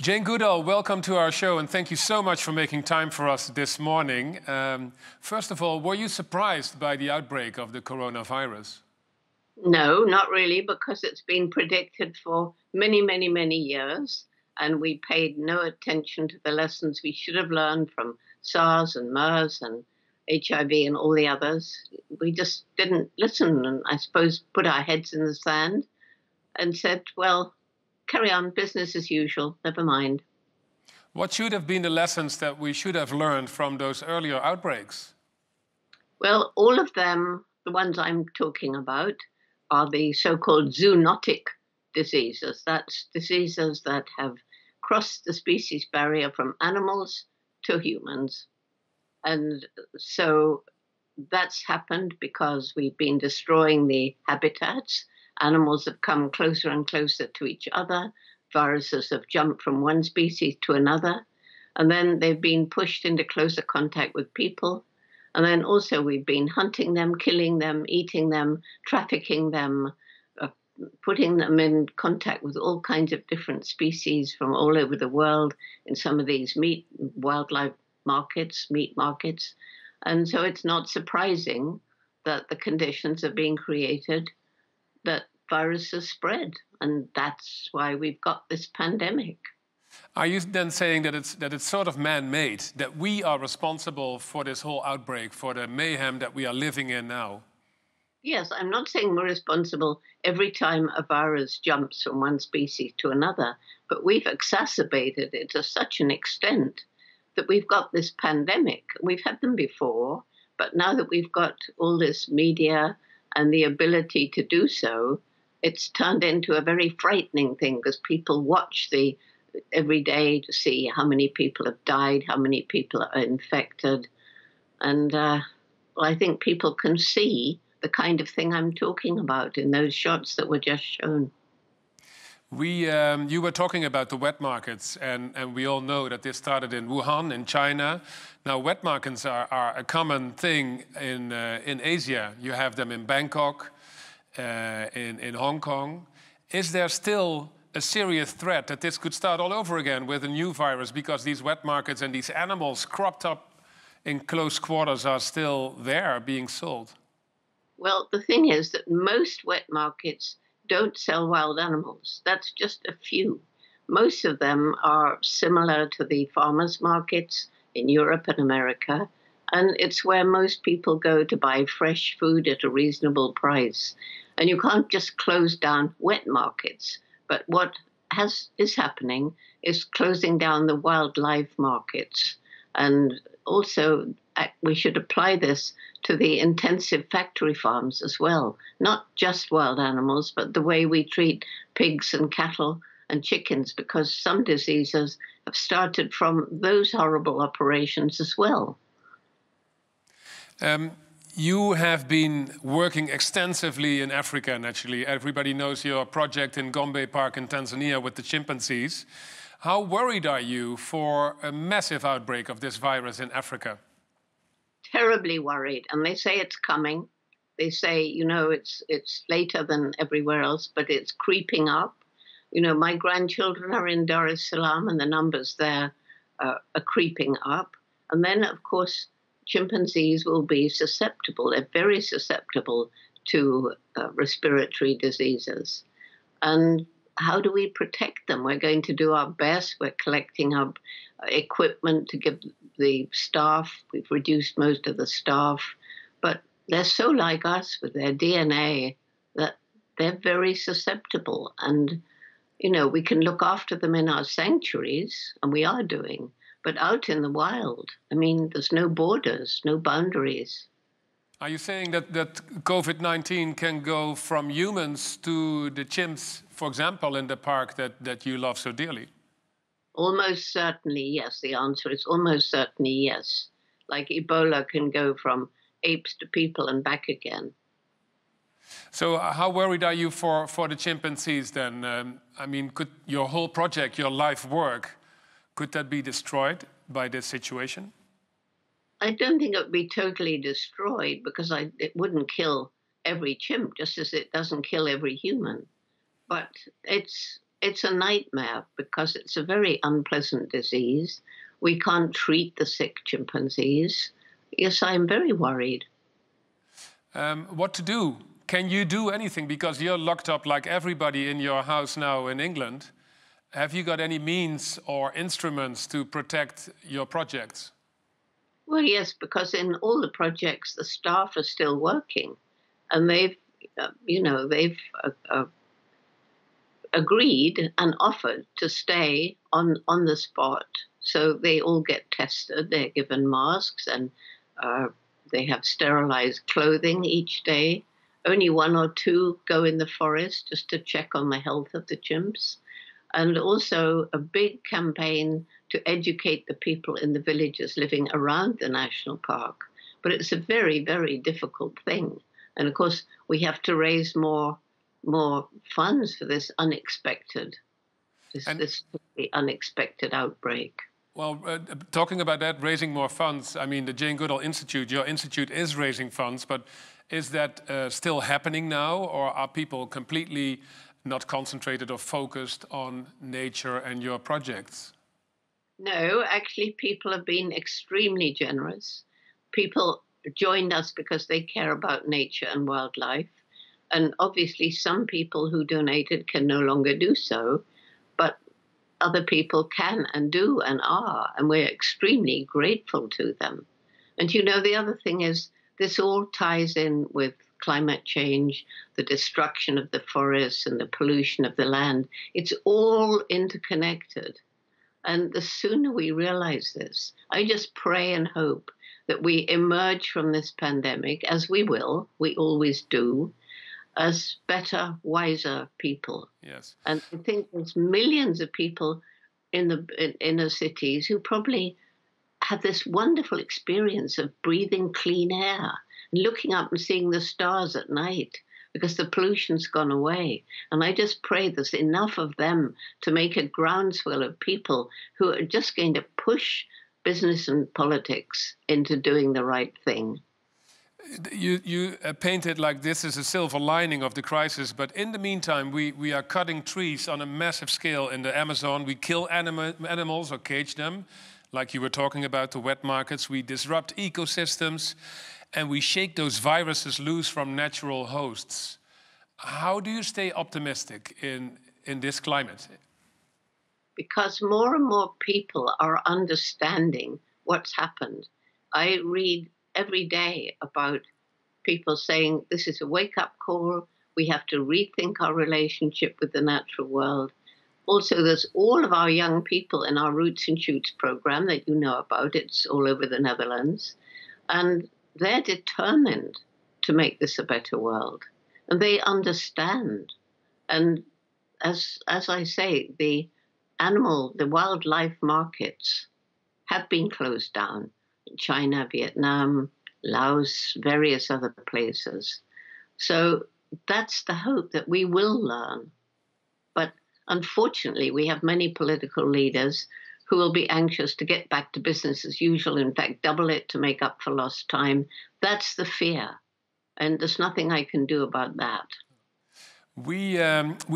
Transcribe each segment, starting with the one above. Jane Goodall, welcome to our show, and thank you so much for making time for us this morning. First of all, were you surprised by the outbreak of the coronavirus? No, not really, because it's been predicted for many, many, many years, and we paid no attention to the lessons we should have learned from SARS and MERS and HIV and all the others. We just didn't listen and, I suppose, put our heads in the sand and said, well, carry on, business as usual, never mind. What should have been the lessons that we should have learned from those earlier outbreaks? Well, all of them, the ones I'm talking about, are the so-called zoonotic diseases. That's diseases that have crossed the species barrier from animals to humans. And so that's happened because we've been destroying the habitats. Animals have come closer and closer to each other. Viruses have jumped from one species to another. And then they've been pushed into closer contact with people. And then also we've been hunting them, killing them, eating them, trafficking them, putting them in contact with all kinds of different species from all over the world in some of these meat markets. And so it's not surprising that the conditions are being created that viruses spread, and that's why we've got this pandemic. Are you then saying that it's sort of man-made, that we are responsible for this whole outbreak, for the mayhem that we are living in now? Yes, I'm not saying we're responsible every time a virus jumps from one species to another, but we've exacerbated it to such an extent that we've got this pandemic. We've had them before, but now that we've got all this media and the ability to do so, it's turned into a very frightening thing because people watch every day to see how many people have died, how many people are infected. And I think people can see the kind of thing I'm talking about in those shots that were just shown. You were talking about the wet markets, and we all know that this started in Wuhan, in China. Now, wet markets are a common thing in Asia. You have them in Bangkok, in Hong Kong. Is there still a serious threat that this could start all over again with a new virus because these wet markets and these animals cropped up in close quarters are still there being sold? Well, the thing is that most wet markets don't sell wild animals. That's just a few. Most of them are similar to the farmers' markets in Europe and America, and it's where most people go to buy fresh food at a reasonable price. And you can't just close down wet markets, but what is happening is closing down the wildlife markets. And also, we should apply this to the intensive factory farms as well, not just wild animals, but the way we treat pigs and cattle and chickens, because some diseases have started from those horrible operations as well. You have been working extensively in Africa, naturally. Everybody knows your project in Gombe Park in Tanzania with the chimpanzees. How worried are you for a massive outbreak of this virus in Africa? Terribly worried, and they say it's coming. They say, you know, it's later than everywhere else, but it's creeping up. You know, my grandchildren are in Dar es Salaam, and the numbers there are creeping up. And then, of course, chimpanzees will be susceptible. They're very susceptible to respiratory diseases. And how do we protect them? We're going to do our best. We're collecting our equipment to give the staff. We've reduced most of the staff. But they're so like us with their DNA that they're very susceptible. And, you know, we can look after them in our sanctuaries, and we are doing. But out in the wild, I mean, there's no borders, no boundaries. Are you saying that COVID-19 can go from humans to the chimps, for example, in the park that you love so dearly? Almost certainly, yes. The answer is almost certainly, yes. Like Ebola can go from apes to people and back again. So how worried are you for the chimpanzees then? I mean, could your whole project, your life work, could that be destroyed by this situation? I don't think it would be totally destroyed because it wouldn't kill every chimp, just as it doesn't kill every human. But it's It's a nightmare because it's a very unpleasant disease. We can't treat the sick chimpanzees. Yes, I'm very worried. What to do? Can you do anything? Because you're locked up like everybody in your house now in England. Have you got any means or instruments to protect your projects? Well, yes, because in all the projects, the staff are still working. And they've, you know, they've agreed and offered to stay on the spot. So they all get tested, they're given masks, and they have sterilized clothing each day. Only one or two go in the forest just to check on the health of the chimps. And also a big campaign to educate the people in the villages living around the national park. But it's a very, very difficult thing. And of course, we have to raise more funds for this unexpected, this totally unexpected outbreak. Well, talking about that, raising more funds, I mean, the Jane Goodall Institute, your institute is raising funds, but is that still happening now, or are people completely not concentrated or focused on nature and your projects? No, actually, people have been extremely generous. People joined us because they care about nature and wildlife. And obviously, some people who donated can no longer do so, but other people can and do and are, and we're extremely grateful to them. And, you know, the other thing is this all ties in with climate change, the destruction of the forests and the pollution of the land. It's all interconnected. And the sooner we realize this, I just pray and hope that we emerge from this pandemic, as we will, we always do, as better, wiser people. Yes. And I think there's millions of people in the inner cities who probably have this wonderful experience of breathing clean air, looking up and seeing the stars at night because the pollution's gone away. And I just pray there's enough of them to make a groundswell of people who are just going to push business and politics into doing the right thing. You paint it like this is a silver lining of the crisis, but in the meantime, we are cutting trees on a massive scale in the Amazon. We kill animals or cage them, like you were talking about, the wet markets. We disrupt ecosystems, and we shake those viruses loose from natural hosts. How do you stay optimistic in this climate? Because more and more people are understanding what's happened. I read every day about people saying, this is a wake-up call, we have to rethink our relationship with the natural world. Also, there's all of our young people in our Roots and Shoots program that you know about. It's all over the Netherlands. And they're determined to make this a better world. And they understand. And as I say, the wildlife markets have been closed down. China, Vietnam, Laos, various other places. So that's the hope that we will learn. But unfortunately, we have many political leaders who will be anxious to get back to business as usual, in fact, double it to make up for lost time. That's the fear. And there's nothing I can do about that. We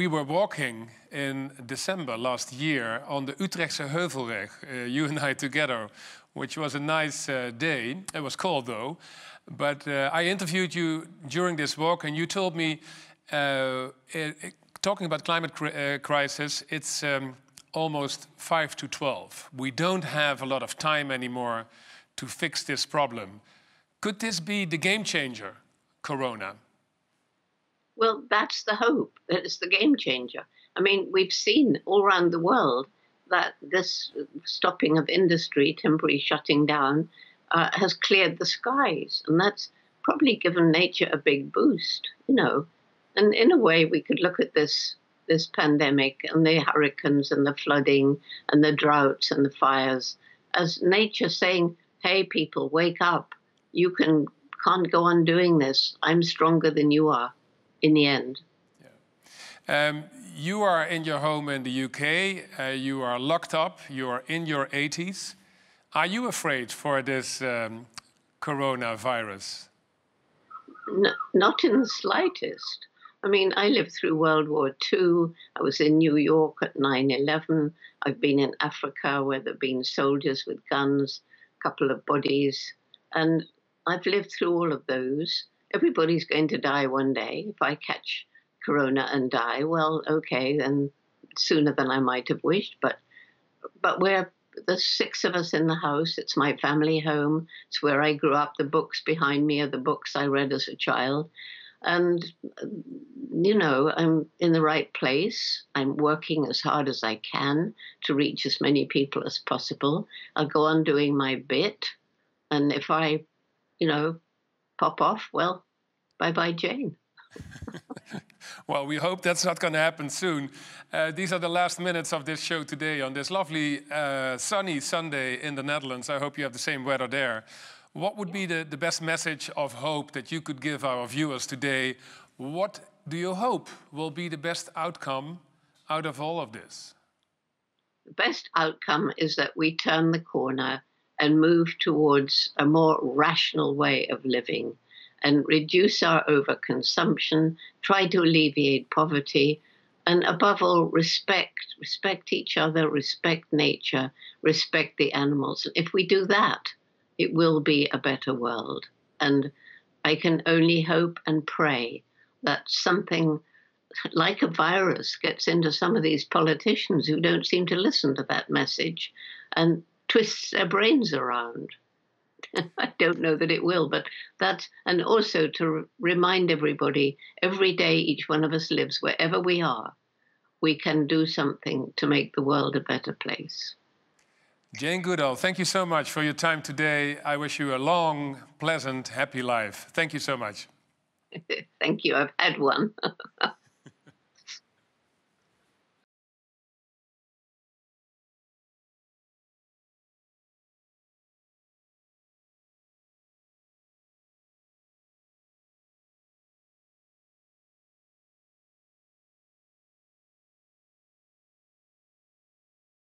were walking in December last year on the Utrechtse Heuvelrug, you and I together, which was a nice day. It was cold, though. But I interviewed you during this walk, and you told me, talking about climate crisis, it's almost 5 to 12. We don't have a lot of time anymore to fix this problem. Could this be the game changer, Corona? Well, that's the hope, that it's the game changer. I mean, we've seen all around the world that this stopping of industry, temporary shutting down, has cleared the skies. And that's probably given nature a big boost, you know. And in a way, we could look at this pandemic and the hurricanes and the flooding and the droughts and the fires as nature saying, hey, people, wake up. You can't go on doing this. I'm stronger than you are. In the end. Yeah. You are in your home in the UK, you are locked up, you are in your 80s. Are you afraid for this coronavirus? No, not in the slightest. I mean, I lived through World War II. I was in New York at 9/11. I've been in Africa where there have been soldiers with guns, a couple of bodies. And I've lived through all of those. Everybody's going to die one day. If I catch corona and die, well, okay, then sooner than I might have wished. But we're the six of us in the house. It's my family home. It's where I grew up. The books behind me are the books I read as a child. And, you know, I'm in the right place. I'm working as hard as I can to reach as many people as possible. I'll go on doing my bit. And if I, you know, pop off, well, bye-bye, Jane. Well, we hope that's not going to happen soon. These are the last minutes of this show today on this lovely sunny Sunday in the Netherlands. I hope you have the same weather there. What would be the best message of hope that you could give our viewers today? What do you hope will be the best outcome out of all of this? The best outcome is that we turn the corner and move towards a more rational way of living, and reduce our overconsumption, try to alleviate poverty, and above all, respect each other, respect nature, respect the animals. If we do that, it will be a better world. And I can only hope and pray that something like a virus gets into some of these politicians who don't seem to listen to that message and twists their brains around. I don't know that it will, but that's, and also to remind everybody, every day each one of us lives, wherever we are, we can do something to make the world a better place. Jane Goodall, thank you so much for your time today. I wish you a long, pleasant, happy life. Thank you so much. Thank you. I've had one.